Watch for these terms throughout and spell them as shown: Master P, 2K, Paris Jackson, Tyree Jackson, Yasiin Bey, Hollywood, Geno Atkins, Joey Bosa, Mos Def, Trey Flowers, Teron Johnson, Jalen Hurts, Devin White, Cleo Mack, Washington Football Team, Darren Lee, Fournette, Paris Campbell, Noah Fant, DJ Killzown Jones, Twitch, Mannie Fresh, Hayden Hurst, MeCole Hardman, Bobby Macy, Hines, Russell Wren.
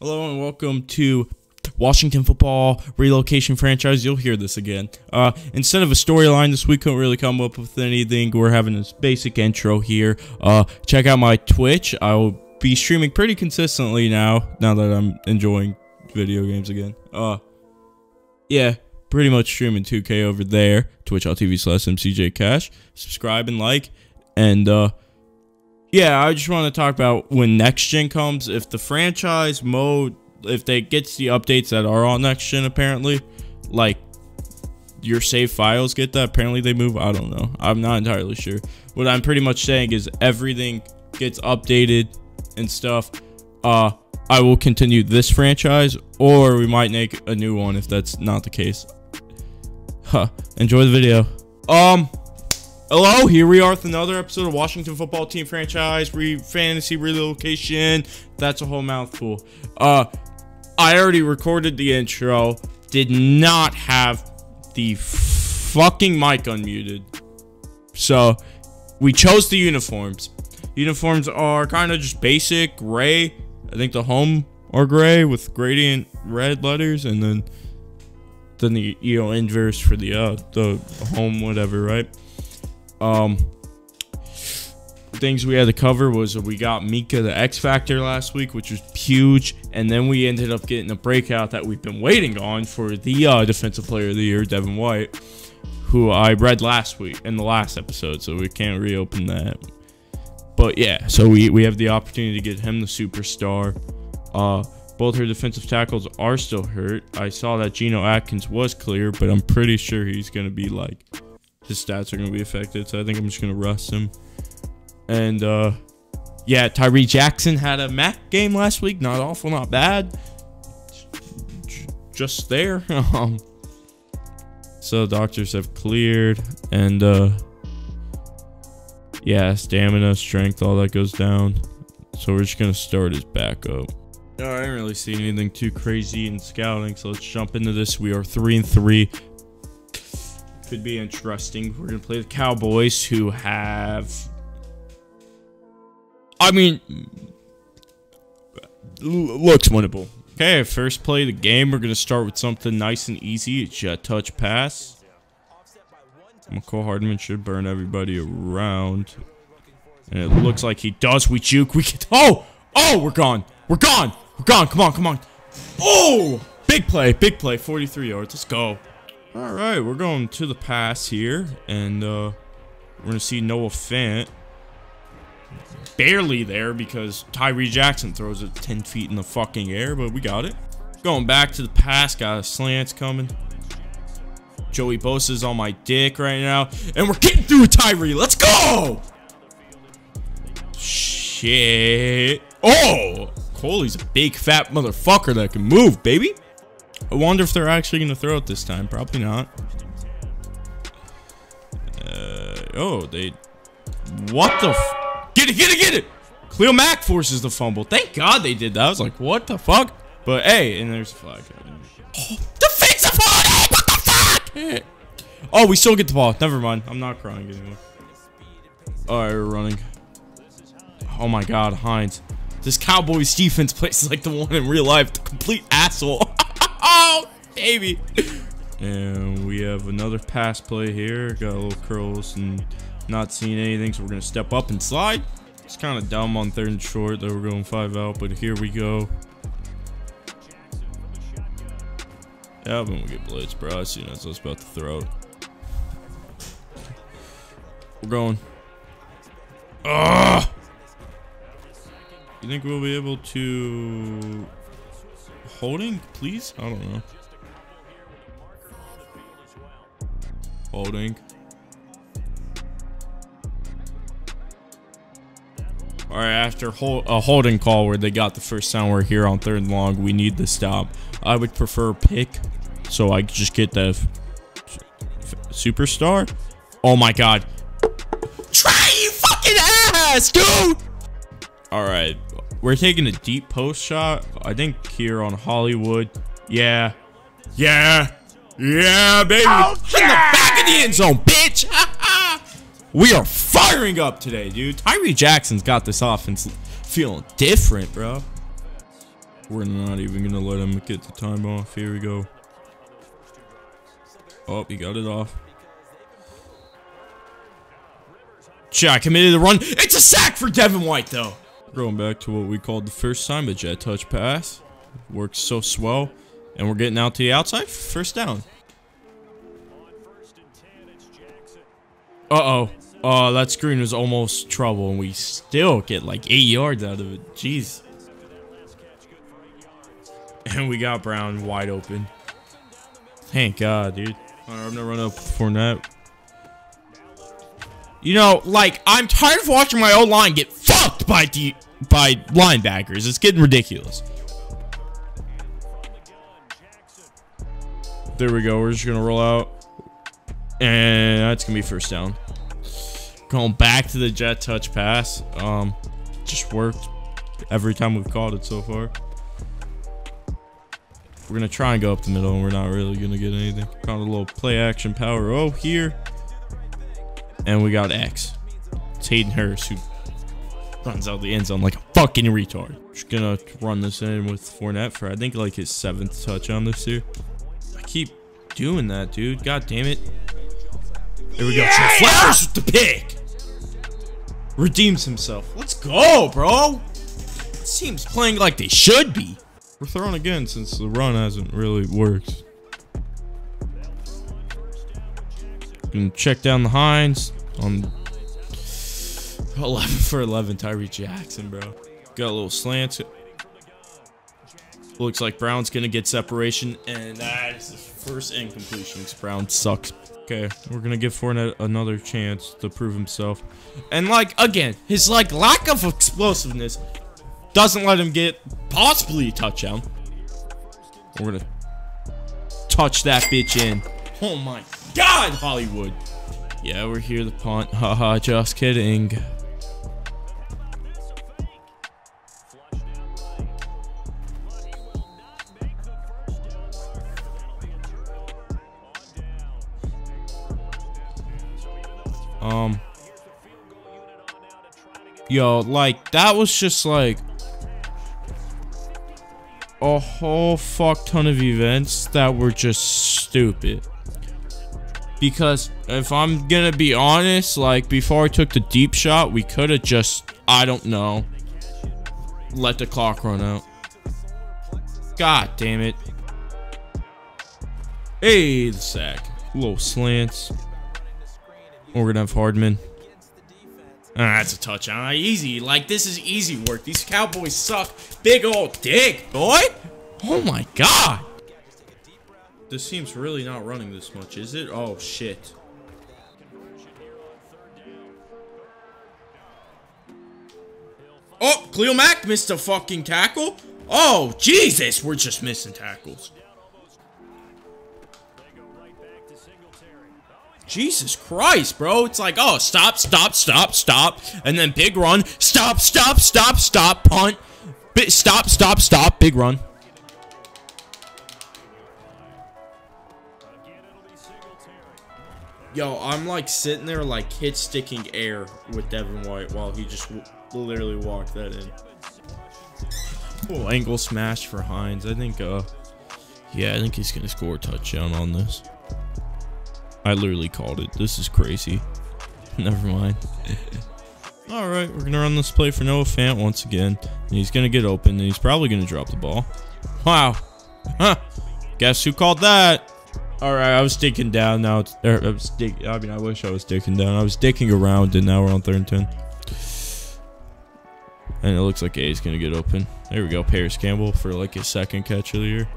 Hello and welcome to Washington Football Relocation Franchise. You'll hear this again. Instead of a storyline this week, couldn't really come up with anything. We're having this basic intro here. Check out my Twitch. I will be streaming pretty consistently now that I'm enjoying video games again. Yeah, pretty much streaming 2K over there. Twitch.tv/MCJCash. Subscribe and like. And, yeah, I just want to talk about when next gen comes, if the franchise mode, if they gets the updates that are on next gen, apparently, like your save files get that. Apparently they move. I don't know. I'm not entirely sure. What I'm pretty much saying is everything gets updated and stuff. I will continue this franchise, or we might make a new one if that's not the case. Enjoy the video. Hello, here we are with another episode of Washington Football Team Franchise Fantasy Relocation. That's a whole mouthful. I already recorded the intro. Did not have the fucking mic unmuted. So, we chose the uniforms. Uniforms are kind of just basic gray. I think the home are gray with gradient red letters, and then the inverse for the home whatever, right? Things we had to cover was we got Mika the X Factor last week, which was huge, and then we ended up getting a breakout that we've been waiting on for the Defensive Player of the Year, Devin White, who I read last week in the last episode, so we can't reopen that. But yeah, so we have the opportunity to get him the superstar. Both her defensive tackles are still hurt. I saw that Geno Atkins was clear, but I'm pretty sure he's gonna be like, his stats are going to be affected, so I think I'm just going to rest him. And, yeah, Tyree Jackson had a Mack game last week. Not awful, not bad. Just there. So, doctors have cleared. And, yeah, stamina, strength, all that goes down. So, we're just going to start his backup. No, I didn't really see anything too crazy in scouting, so let's jump into this. We are 3-3. Could be interesting. We're gonna play the Cowboys, who have, I mean, looks winnable. Okay, first play of the game, we're gonna start with something nice and easy. It's a touch pass. MeCole Hardman should burn everybody around, and it looks like he does. We juke. We get. Oh, we're gone. We're gone. We're gone. Come on. Oh, big play. 43 yards. Let's go. All right, we're going to the pass here, and we're going to see Noah Fant. Barely there because Tyree Jackson throws it 10 feet in the fucking air, but we got it. Going back to the pass, got a slant's coming. Joey Bosa's on my dick right now, and we're getting through Tyree. Let's go! Shit. Oh! Coley's a big, fat motherfucker that can move, baby. I wonder if they're actually going to throw it this time. Probably not. What the f... Get it! Cleo Mack forces the fumble. Thank God they did that. I was like, what the fuck? But, hey, and there's a flag. Oh, defense the flag! What the fuck? Oh, we still get the ball. Never mind. I'm not crying anymore. Alright, we're running. Oh, my God, Hines. This Cowboys defense plays like the one in real life. The complete asshole. Oh, baby. And we have another pass play here. Got a little curls and not seeing anything, so we're going to step up and slide. It's kind of dumb on 3rd and short that we're going 5 out, but here we go. Yeah, when we get blitzed, bro, I see that's what's about to throw it. We're going. Ugh! You think we'll be able to... Holding, please? I don't know. Holding. All right, after a holding call where they got the first down, we're here on 3rd and long. We need the stop. I would prefer pick, so I just get the superstar. Oh my God. Try you fucking ass, dude! All right. We're taking a deep post shot, I think, here on Hollywood. Yeah, baby. Okay. In the back of the end zone, bitch. We are firing up today, dude. Tyree Jackson's got this offense feeling different, bro. We're not even going to let him get the time off. Here we go. Oh, he got it off. Chat committed the run. It's a sack for Devin White, though. Going back to what we called the first time, a jet touch pass. Works so swell. And we're getting out to the outside. First down. Uh-oh. That screen was almost trouble, and we still get like 8 yards out of it. Jeez. And we got Brown wide open. Thank God, dude. All right, I'm gonna run up Fournette. You know, like, I'm tired of watching my old line get fucked by linebackers. It's getting ridiculous. There we go. We're just gonna roll out, and that's gonna be first down. Going back to the jet touch pass. Just worked every time we've called it so far. We're gonna try and go up the middle, and we're not really gonna get anything. Got a little play action power O here, and we got X. It's Hayden Hurst, who runs out the end zone like a fucking retard. Just gonna run this in with Fournette for I think like his 7th touch on this year. I keep doing that, dude. God damn it. There we go. Trey Flowers with the pick. Redeems himself. Let's go, bro. This team's playing like they should be. We're throwing again since the run hasn't really worked. Gonna check down the Hines on 11 for 11, Tyree Jackson, bro. Got a little slant. Looks like Brown's gonna get separation, and that is the first incompletion because Brown sucks. Okay, we're gonna give Fournette another chance to prove himself. And like, again, his like lack of explosiveness doesn't let him get possibly a touchdown. We're gonna touch that bitch in. Oh my God, Hollywood. Yeah, we're here to punt. Haha, just kidding. Yo, like, that was just like a whole fuck ton of events that were just stupid. Because if I'm gonna be honest, like, before I took the deep shot, we could have just, I don't know, let the clock run out. God damn it. Hey, the sack. Little slants. We're gonna have Hardman. That's a touchdown. Easy. Like, this is easy work. These Cowboys suck. Big old dick, boy. Oh my God. This team's really not running this much, is it? Oh shit. Oh, Cleo Mack missed a fucking tackle. Oh Jesus, we're just missing tackles. Jesus Christ, bro. It's like, oh, stop, stop, stop, stop. And then big run. Stop, stop, stop, stop. Punt. Stop, stop, stop. Big run. Yo, I'm like sitting there like hit sticking air with Devin White while he just literally walked that in. Cool angle smash for Hines. I think, yeah, I think he's going to score a touchdown on this. I literally called it. This is crazy. Never mind. Alright, we're going to run this play for Noah Fant once again. And he's going to get open, and he's probably going to drop the ball. Wow. Huh. Guess who called that? Alright, I was dicking down. Now it's, I mean, I wish I was dicking down. I was dicking around, and now we're on 3rd and 10. And it looks like A is going to get open. There we go. Paris Campbell for like his 2nd catch of the year.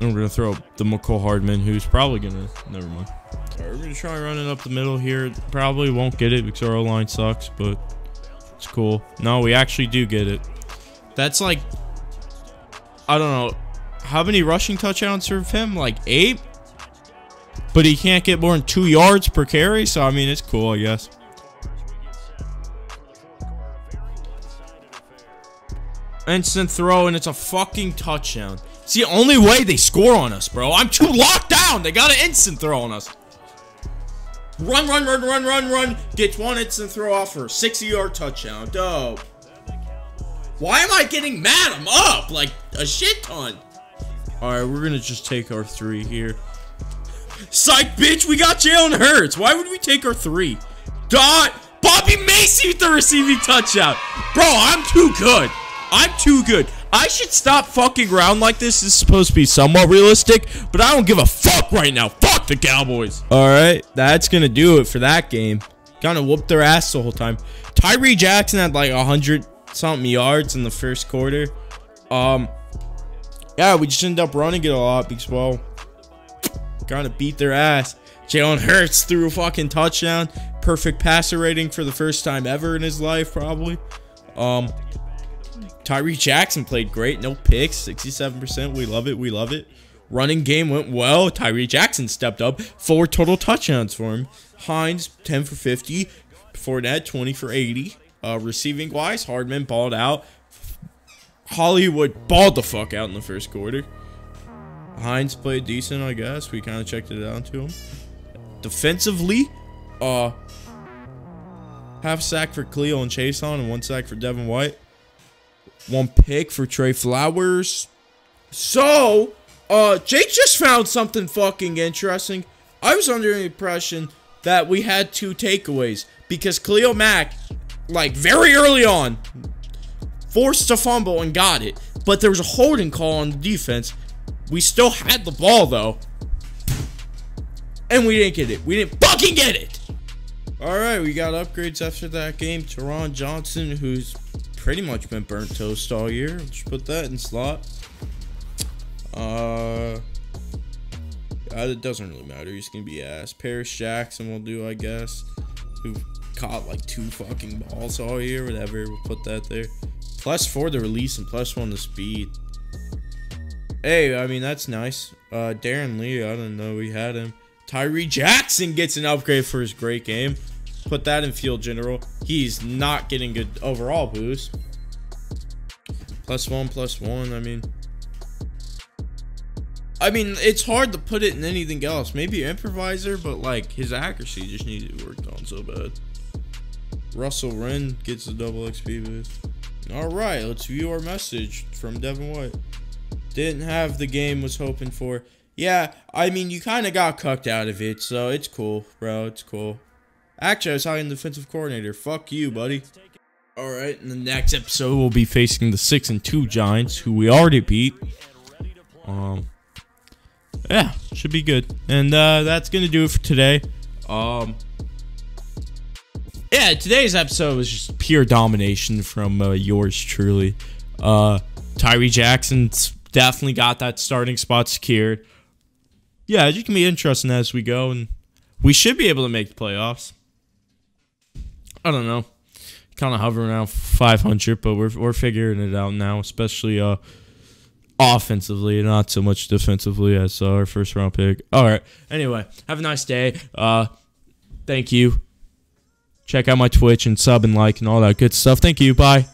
And we're going to throw the MeCole Hardman, who's probably going to... Never mind. All right, we're going to try running up the middle here. Probably won't get it because our O-line sucks, but it's cool. No, we actually do get it. That's like... I don't know. How many rushing touchdowns serve him? Like 8? But he can't get more than 2 yards per carry, so I mean, it's cool, I guess. Instant throw, and it's a fucking touchdown. It's the only way they score on us, bro. I'm too locked down. They got an instant throw on us. Run, run, run, run, run, run. Gets one instant throw off for a 60-yard touchdown. Dope. Why am I getting mad? I'm up like a shit ton. Alright, we're gonna just take our three here. Psych, bitch, we got Jalen Hurts. Why would we take our three? God, Bobby Macy with the receiving touchdown. Bro, I'm too good. I'm too good. I should stop fucking around like this. This is supposed to be somewhat realistic, but I don't give a fuck right now. Fuck the Cowboys. All right, that's going to do it for that game. Kind of whooped their ass the whole time. Tyree Jackson had like 100-something yards in the first quarter. Yeah, we just ended up running it a lot because, well, kind of beat their ass. Jalen Hurts threw a fucking touchdown. Perfect passer rating for the first time ever in his life, probably. Tyree Jackson played great. No picks. 67%. We love it. We love it. Running game went well. Tyree Jackson stepped up. 4 total touchdowns for him. Hines, 10 for 50. Fournette, 20 for 80. Receiving-wise, Hardman balled out. Hollywood balled the fuck out in the first quarter. Hines played decent, I guess. We kind of checked it down to him. Defensively, half sack for Cleo and Chase on, and 1 sack for Devin White. 1 pick for Trey Flowers. So, Jake just found something fucking interesting. I was under the impression that we had 2 takeaways because Cleo Mack, like, very early on, forced a fumble and got it. But there was a holding call on the defense. We still had the ball, though. And we didn't get it. We didn't fucking get it. All right, we got upgrades after that game. Teron Johnson, who's pretty much been burnt toast all year. Just put that in slot. It doesn't really matter. He's gonna be ass. Paris Jackson will do, I guess. Who caught like 2 fucking balls all year. Whatever. We'll put that there. +4 the release and +1 the speed. Hey, I mean that's nice. Darren Lee, I don't know. We had him. Tyree Jackson gets an upgrade for his great game. Put that in field general. He's not getting good overall boost. +1, +1. I mean, it's hard to put it in anything else. Maybe improviser, but like his accuracy just needs to be worked on so bad. Russell Wren gets a double XP boost. All right, let's view our message from Devin White. Didn't have the game was hoping for. Yeah, I mean, you kind of got cucked out of it, so it's cool, bro. It's cool. Actually, I was hiring the defensive coordinator. Fuck you, buddy. Alright, in the next episode, we'll be facing the 6-2 Giants, who we already beat. Yeah, should be good. And that's going to do it for today. Yeah, today's episode was just pure domination from yours truly. Tyree Jackson's definitely got that starting spot secured. Yeah, it can be interesting as we go, and we should be able to make the playoffs. I don't know, kind of hovering around 500, but we're figuring it out now, especially offensively, not so much defensively as our first round pick. All right. Anyway, have a nice day. Thank you. Check out my Twitch and sub and like and all that good stuff. Thank you. Bye.